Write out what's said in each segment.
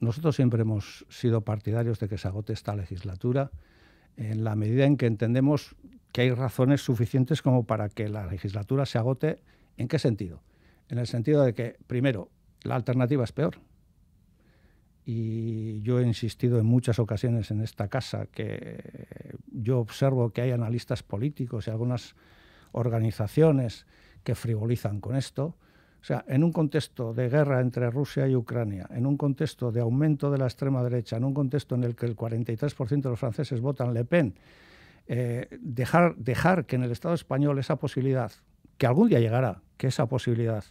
Nosotros siempre hemos sido partidarios de que se agote esta legislatura en la medida en que entendemos que hay razones suficientes como para que la legislatura se agote. ¿En qué sentido? En el sentido de que, primero, la alternativa es peor. Y yo he insistido en muchas ocasiones en esta casa que yo observo que hay analistas políticos y algunas organizaciones que frivolizan con esto. O sea, en un contexto de guerra entre Rusia y Ucrania, en un contexto de aumento de la extrema derecha, en un contexto en el que el 43% de los franceses votan Le Pen, dejar que en el Estado español esa posibilidad, que algún día llegará, que esa posibilidad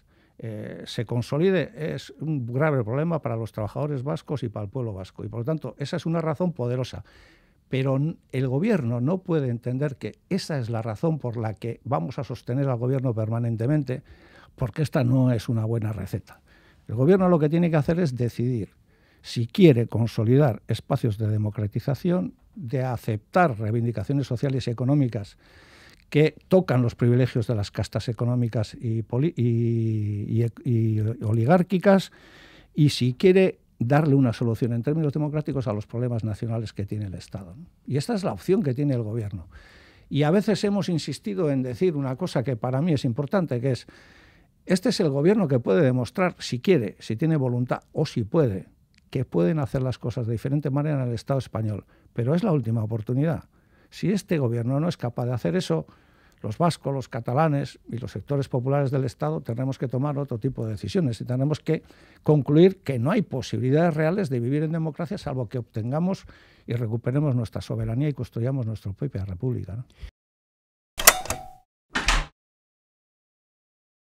se consolide, es un grave problema para los trabajadores vascos y para el pueblo vasco. Y por lo tanto, esa es una razón poderosa. Pero el Gobierno no puede entender que esa es la razón por la que vamos a sostener al Gobierno permanentemente, porque esta no es una buena receta. El Gobierno lo que tiene que hacer es decidir si quiere consolidar espacios de democratización, de aceptar reivindicaciones sociales y económicas que tocan los privilegios de las castas económicas y oligárquicas, y si quiere darle una solución en términos democráticos a los problemas nacionales que tiene el Estado, ¿no? Y esta es la opción que tiene el Gobierno. Y a veces hemos insistido en decir una cosa que para mí es importante, que es: este es el Gobierno que puede demostrar, si quiere, si tiene voluntad o si puede, que pueden hacer las cosas de diferente manera en el Estado español. Pero es la última oportunidad. Si este Gobierno no es capaz de hacer eso, los vascos, los catalanes y los sectores populares del Estado tenemos que tomar otro tipo de decisiones y tenemos que concluir que no hay posibilidades reales de vivir en democracia salvo que obtengamos y recuperemos nuestra soberanía y construyamos nuestra propia república, ¿no?